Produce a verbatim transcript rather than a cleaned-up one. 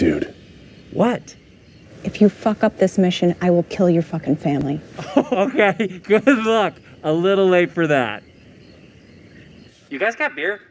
Dude. What? If you fuck up this mission, I will kill your fucking family. Okay, good luck. A little late for that. You guys got beer?